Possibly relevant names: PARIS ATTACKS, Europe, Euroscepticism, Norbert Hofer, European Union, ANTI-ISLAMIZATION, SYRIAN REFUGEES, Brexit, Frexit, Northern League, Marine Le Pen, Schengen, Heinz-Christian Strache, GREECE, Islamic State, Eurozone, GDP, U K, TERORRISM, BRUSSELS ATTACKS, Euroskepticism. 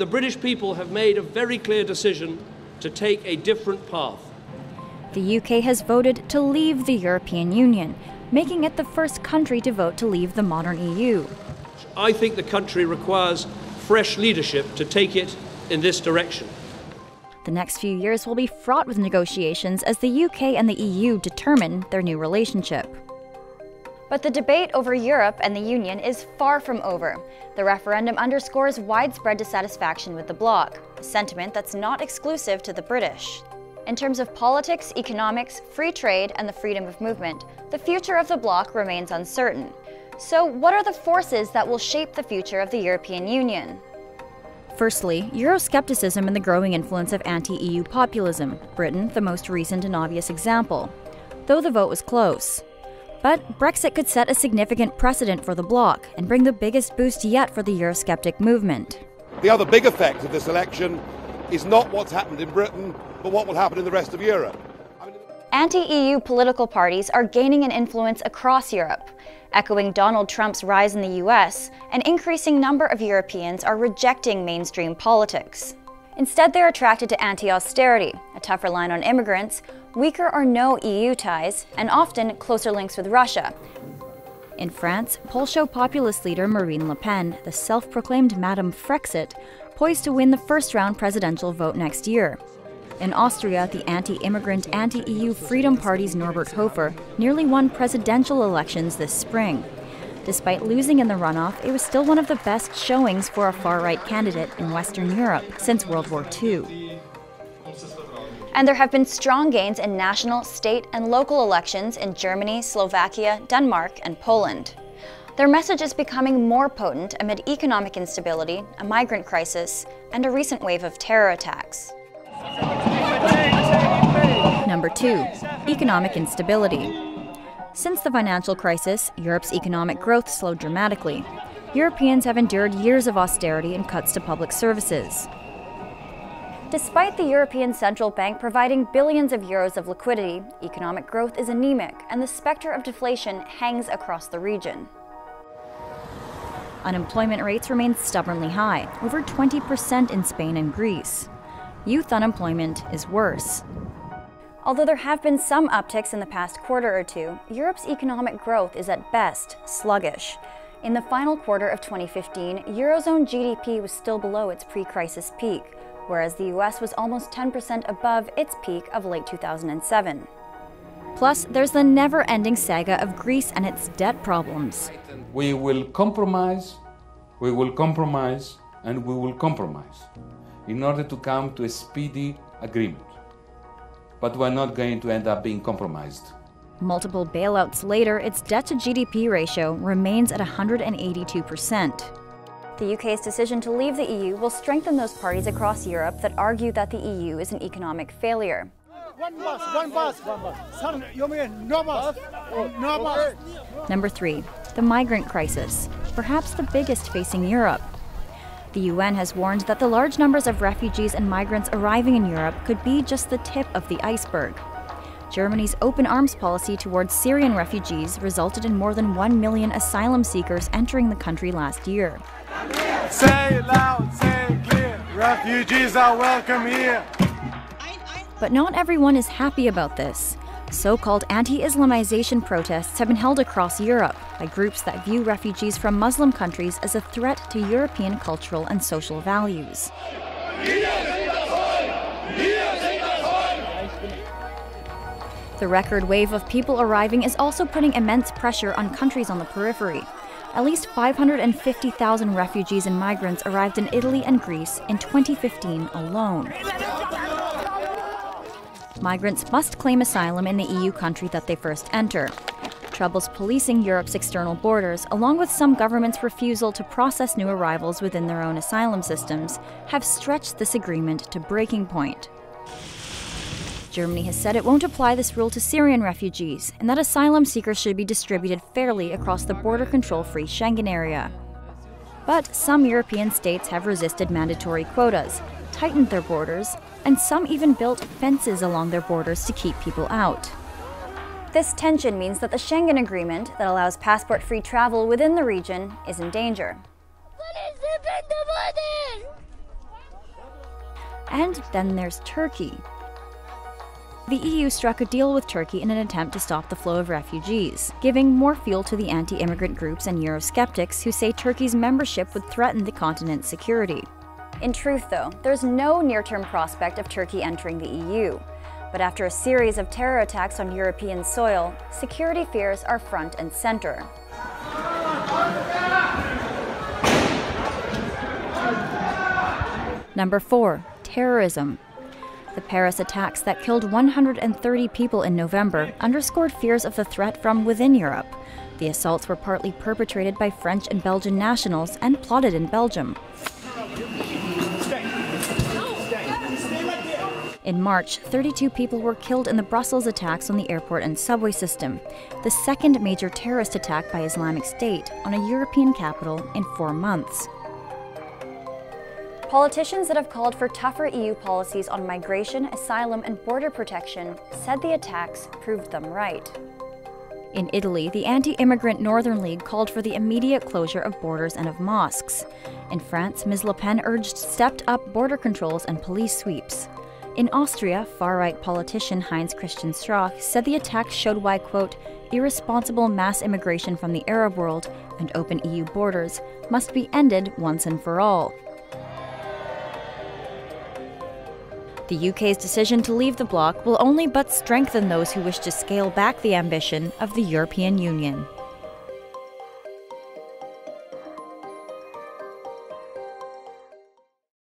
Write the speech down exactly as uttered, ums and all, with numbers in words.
The British people have made a very clear decision to take a different path. The U K has voted to leave the European Union, making it the first country to vote to leave the modern E U. I think the country requires fresh leadership to take it in this direction. The next few years will be fraught with negotiations as the U K and the E U determine their new relationship. But the debate over Europe and the Union is far from over. The referendum underscores widespread dissatisfaction with the bloc, a sentiment that's not exclusive to the British. In terms of politics, economics, free trade, and the freedom of movement, the future of the bloc remains uncertain. So what are the forces that will shape the future of the European Union? Firstly, Euroscepticism and the growing influence of anti-E U populism, Britain the most recent and obvious example, though the vote was close. But Brexit could set a significant precedent for the bloc and bring the biggest boost yet for the Eurosceptic movement. The other big effect of this election is not what's happened in Britain, but what will happen in the rest of Europe. Anti-E U political parties are gaining an influence across Europe. Echoing Donald Trump's rise in the U S, an increasing number of Europeans are rejecting mainstream politics. Instead, they're attracted to anti-austerity, a tougher line on immigrants, weaker or no E U ties, and often closer links with Russia. In France, polls show populist leader Marine Le Pen, the self-proclaimed Madame Frexit, poised to win the first-round presidential vote next year. In Austria, the anti-immigrant, anti-E U Freedom Party's Norbert Hofer nearly won presidential elections this spring. Despite losing in the runoff, it was still one of the best showings for a far-right candidate in Western Europe since World War Two. And there have been strong gains in national, state, and local elections in Germany, Slovakia, Denmark, and Poland. Their message is becoming more potent amid economic instability, a migrant crisis, and a recent wave of terror attacks. Number two, economic instability. Since the financial crisis, Europe's economic growth slowed dramatically. Europeans have endured years of austerity and cuts to public services. Despite the European Central Bank providing billions of euros of liquidity, economic growth is anemic, and the specter of deflation hangs across the region. Unemployment rates remain stubbornly high, over twenty percent in Spain and Greece. Youth unemployment is worse. Although there have been some upticks in the past quarter or two, Europe's economic growth is at best sluggish. In the final quarter of twenty fifteen, Eurozone G D P was still below its pre-crisis peak, whereas the U S was almost ten percent above its peak of late two thousand seven. Plus, there's the never-ending saga of Greece and its debt problems. We will compromise, we will compromise, and we will compromise in order to come to a speedy agreement. But we're not going to end up being compromised. Multiple bailouts later, its debt-to-G D P ratio remains at one hundred eighty-two percent. The U K's decision to leave the E U will strengthen those parties across Europe that argue that the E U is an economic failure. One bus, one bus, one bus. Son, you mean no bus, no bus. Number three, the migrant crisis, perhaps the biggest facing Europe. The U N has warned that the large numbers of refugees and migrants arriving in Europe could be just the tip of the iceberg. Germany's open arms policy towards Syrian refugees resulted in more than one million asylum seekers entering the country last year. Say it loud, say it clear, refugees are welcome here. But not everyone is happy about this. So-called anti-Islamization protests have been held across Europe by groups that view refugees from Muslim countries as a threat to European cultural and social values. The record wave of people arriving is also putting immense pressure on countries on the periphery. At least five hundred fifty thousand refugees and migrants arrived in Italy and Greece in twenty fifteen alone. Migrants must claim asylum in the E U country that they first enter. Troubles policing Europe's external borders, along with some governments' refusal to process new arrivals within their own asylum systems, have stretched this agreement to breaking point. Germany has said it won't apply this rule to Syrian refugees, and that asylum seekers should be distributed fairly across the border control-free Schengen area. But some European states have resisted mandatory quotas, tightened their borders, and some even built fences along their borders to keep people out. This tension means that the Schengen Agreement, that allows passport-free travel within the region, is in danger. And then there's Turkey. The E U struck a deal with Turkey in an attempt to stop the flow of refugees, giving more fuel to the anti-immigrant groups and Eurosceptics who say Turkey's membership would threaten the continent's security. In truth, though, there's no near-term prospect of Turkey entering the E U. But after a series of terror attacks on European soil, security fears are front and center. Number four, terrorism. The Paris attacks that killed one hundred thirty people in November underscored fears of the threat from within Europe. The assaults were partly perpetrated by French and Belgian nationals and plotted in Belgium. In March, thirty-two people were killed in the Brussels attacks on the airport and subway system, the second major terrorist attack by Islamic State on a European capital in four months. Politicians that have called for tougher E U policies on migration, asylum, and border protection said the attacks proved them right. In Italy, the anti-immigrant Northern League called for the immediate closure of borders and of mosques. In France, Miz Le Pen urged stepped-up border controls and police sweeps. In Austria, far-right politician Heinz-Christian Strache said the attacks showed why, quote, irresponsible mass immigration from the Arab world and open E U borders must be ended once and for all. The U K's decision to leave the bloc will only but strengthen those who wish to scale back the ambition of the European Union.